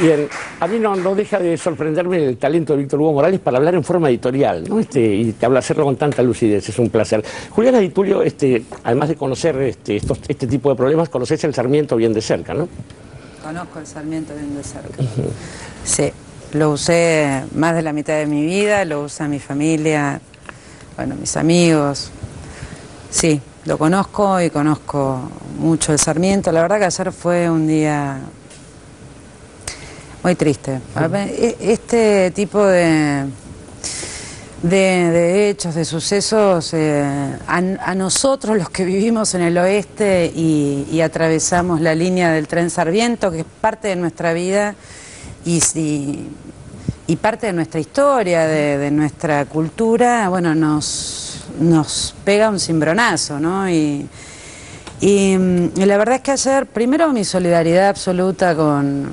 Bien, a mí no deja de sorprenderme el talento de Víctor Hugo Morales para hablar en forma editorial, ¿no? Y hacerlo con tanta lucidez, es un placer. Juliana Di Tullio, además de conocer este tipo de problemas, conocés el Sarmiento bien de cerca, ¿no? Conozco el Sarmiento bien de cerca. Sí, lo usé más de la mitad de mi vida, lo usa mi familia, bueno, mis amigos. Sí, lo conozco y conozco mucho el Sarmiento. La verdad que ayer fue un día muy triste. Este tipo de hechos, de sucesos, a nosotros los que vivimos en el oeste y atravesamos la línea del tren Sarmiento, que es parte de nuestra vida y parte de nuestra historia, de nuestra cultura, bueno, nos pega un cimbronazo, ¿no? Y la verdad es que ayer, primero, mi solidaridad absoluta con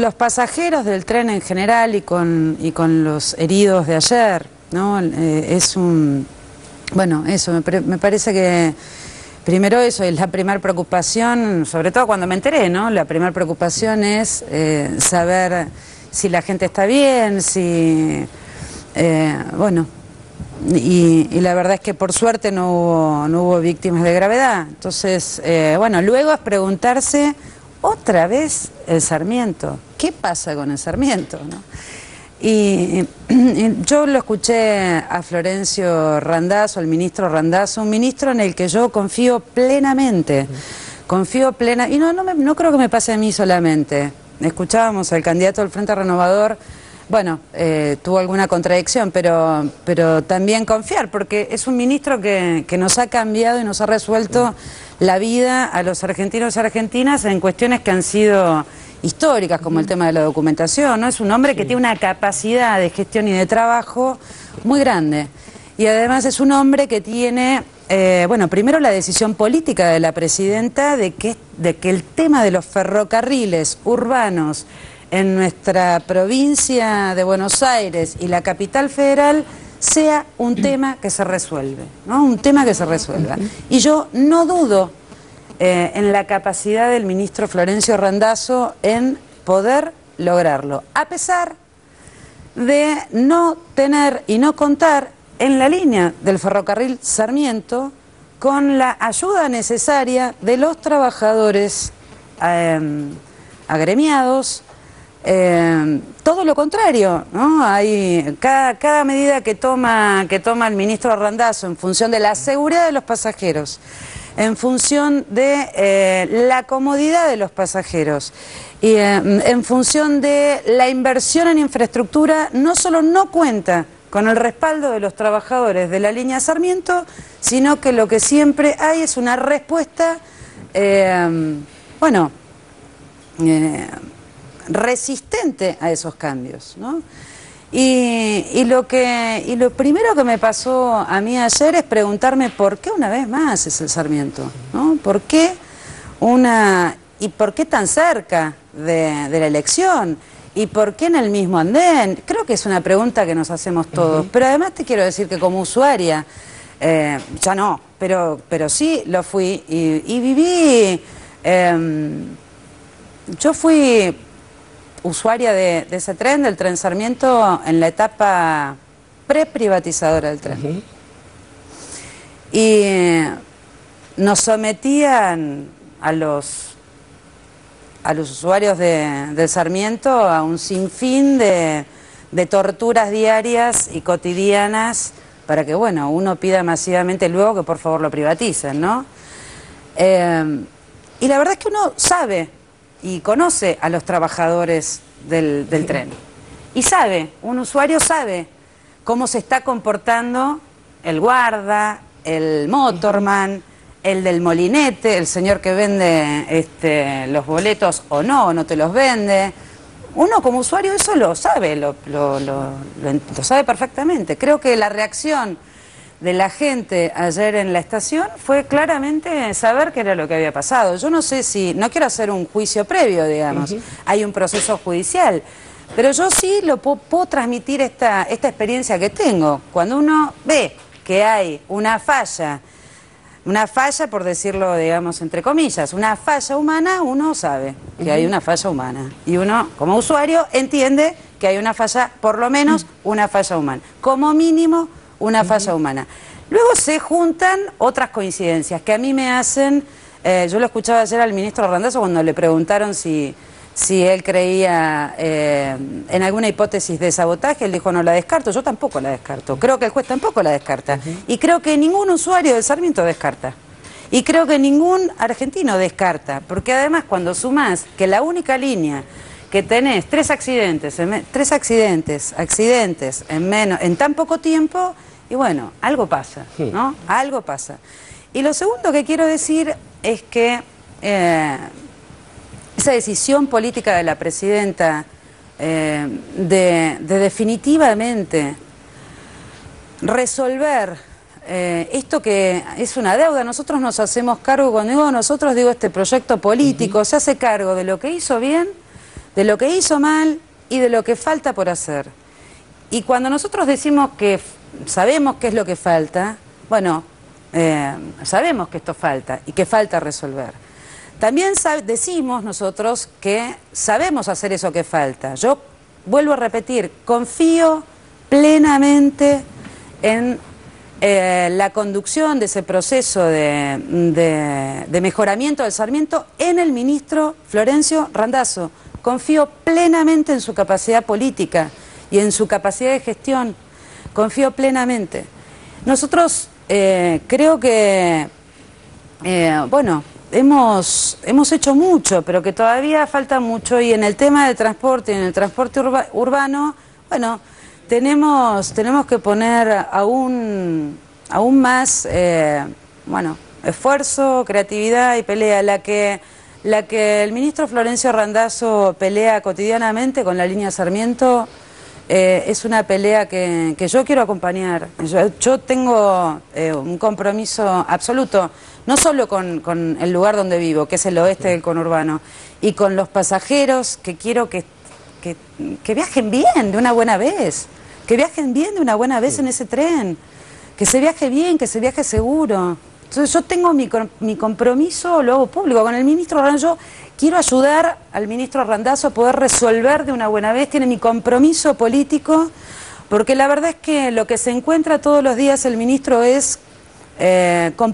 los pasajeros del tren en general y con los heridos de ayer, ¿no? Bueno, eso, me parece que primero eso es la primera preocupación, sobre todo cuando me enteré, ¿no? La primera preocupación es saber si la gente está bien, si... bueno, y la verdad es que por suerte no hubo víctimas de gravedad. Entonces, bueno, luego es preguntarse... Otra vez el Sarmiento. ¿Qué pasa con el Sarmiento, no? Y yo lo escuché a Florencio Randazzo, al ministro Randazzo, un ministro en el que yo confío plenamente. Confío plena. Y no creo que me pase a mí solamente. Escuchábamos al candidato del Frente Renovador, bueno, tuvo alguna contradicción, pero también confiar, porque es un ministro que nos ha cambiado y nos ha resuelto la vida a los argentinos y argentinas en cuestiones que han sido históricas, como el tema de la documentación, ¿no? Es un hombre que tiene una capacidad de gestión y de trabajo muy grande. Y además es un hombre que tiene, bueno, primero la decisión política de la presidenta de que el tema de los ferrocarriles urbanos en nuestra provincia de Buenos Aires y la capital federal sea un tema que se resuelve, ¿no? Un tema que se resuelva. Y yo no dudo en la capacidad del ministro Florencio Randazzo en poder lograrlo, a pesar de no tener y no contar en la línea del ferrocarril Sarmiento con la ayuda necesaria de los trabajadores agremiados. Todo lo contrario, ¿no? Cada medida que toma el ministro Randazzo en función de la seguridad de los pasajeros, en función de la comodidad de los pasajeros y en función de la inversión en infraestructura, no solo no cuenta con el respaldo de los trabajadores de la línea Sarmiento, sino que lo que siempre hay es una respuesta, bueno... resistente a esos cambios, ¿no? Y lo primero que me pasó a mí ayer es preguntarme por qué una vez más es el Sarmiento, ¿no? ¿Por qué por qué tan cerca de la elección? ¿Y por qué en el mismo andén? Creo que es una pregunta que nos hacemos todos, pero además te quiero decir que como usuaria, ya no, pero sí lo fui y viví, yo fui usuaria de ese tren, del tren Sarmiento, en la etapa pre-privatizadora del tren. Y nos sometían a los usuarios del Sarmiento a un sinfín de torturas diarias y cotidianas para que, bueno, uno pida masivamente luego que por favor lo privaticen, ¿no? Y la verdad es que uno sabe y conoce a los trabajadores del tren. Y sabe, un usuario sabe cómo se está comportando el guarda, el motorman, el del molinete, el señor que vende los boletos o no te los vende. Uno como usuario eso lo sabe, lo sabe perfectamente. Creo que la reacción de la gente ayer en la estación fue claramente saber qué era lo que había pasado. Yo no sé si... No quiero hacer un juicio previo, digamos. Hay un proceso judicial. Pero yo sí lo puedo transmitir esta experiencia que tengo. Cuando uno ve que hay una falla una falla, por decirlo, digamos, entre comillas, una falla humana, uno sabe que hay una falla humana. Y uno, como usuario, entiende que hay una falla, por lo menos una falla humana. Como mínimo, una falla humana. Luego se juntan otras coincidencias que a mí me hacen... yo lo escuchaba ayer al ministro Randazzo cuando le preguntaron si él creía en alguna hipótesis de sabotaje. Él dijo, no la descarto, yo tampoco la descarto. Creo que el juez tampoco la descarta. Y creo que ningún usuario de Sarmiento descarta. Y creo que ningún argentino descarta. Porque además cuando sumás que la única línea que tenés, tres accidentes en tan poco tiempo, y bueno, algo pasa, ¿no? Algo pasa. Y lo segundo que quiero decir es que esa decisión política de la presidenta de definitivamente resolver esto que es una deuda, nosotros nos hacemos cargo, cuando digo nosotros digo este proyecto político, se hace cargo de lo que hizo bien, de lo que hizo mal y de lo que falta por hacer. Y cuando nosotros decimos que sabemos qué es lo que falta, bueno... sabemos que esto falta y que falta resolver. También decimos nosotros que sabemos hacer eso que falta. Yo vuelvo a repetir, confío plenamente en la conducción de ese proceso de mejoramiento del Sarmiento en el ministro Florencio Randazzo. Confío plenamente en su capacidad política y en su capacidad de gestión. Confío plenamente. Nosotros... creo que, bueno, hemos hecho mucho, pero que todavía falta mucho. Y en el tema del transporte, en el transporte urbano, bueno, tenemos que poner aún más, bueno, esfuerzo, creatividad y pelea. La que el ministro Florencio Randazzo pelea cotidianamente con la línea Sarmiento... es una pelea que yo quiero acompañar. Yo tengo un compromiso absoluto, no solo con el lugar donde vivo, que es el oeste del conurbano, y con los pasajeros que quiero que viajen bien de una buena vez, en ese tren, que se viaje bien, que se viaje seguro. Entonces yo tengo mi compromiso, lo hago público con el ministro Randazzo. Quiero ayudar al ministro Randazzo a poder resolver de una buena vez. Tiene mi compromiso político, porque la verdad es que lo que se encuentra todos los días el ministro es con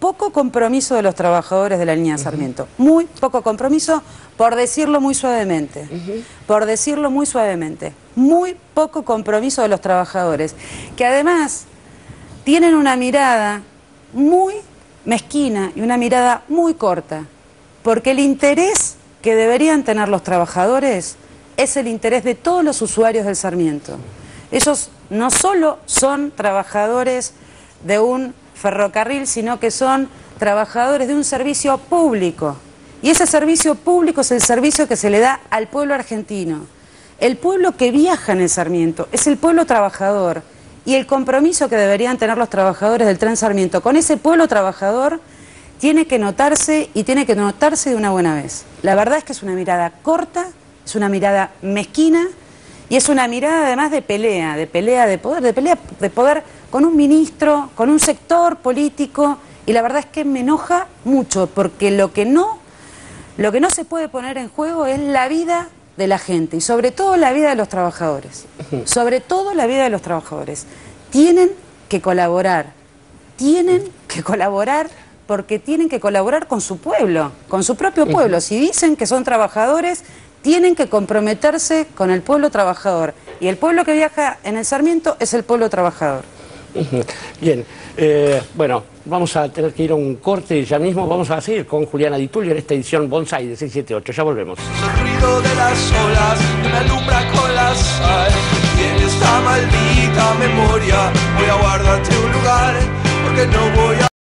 poco compromiso de los trabajadores de la línea Sarmiento. Muy poco compromiso, por decirlo muy suavemente. Muy poco compromiso de los trabajadores, que además... tienen una mirada muy mezquina y una mirada muy corta, porque el interés que deberían tener los trabajadores es el interés de todos los usuarios del Sarmiento. Ellos no solo son trabajadores de un ferrocarril, sino que son trabajadores de un servicio público. Y ese servicio público es el servicio que se le da al pueblo argentino. El pueblo que viaja en el Sarmiento es el pueblo trabajador. Y el compromiso que deberían tener los trabajadores del Tren Sarmiento con ese pueblo trabajador tiene que notarse, y tiene que notarse de una buena vez. La verdad es que es una mirada corta, es una mirada mezquina y es una mirada además de pelea de poder con un ministro, con un sector político, y la verdad es que me enoja mucho, porque lo que no se puede poner en juego es la vida de la gente, y sobre todo la vida de los trabajadores. Tienen que colaborar, porque tienen que colaborar con su pueblo, con su propio pueblo. Si dicen que son trabajadores, tienen que comprometerse con el pueblo trabajador. Y el pueblo que viaja en el Sarmiento es el pueblo trabajador. Bien, bueno, vamos a tener que ir a un corte ya mismo. Vamos a seguir con Juliana Di Tullio en esta edición Bonsai de 678. Ya volvemos. El ruido de las olas me alumbra.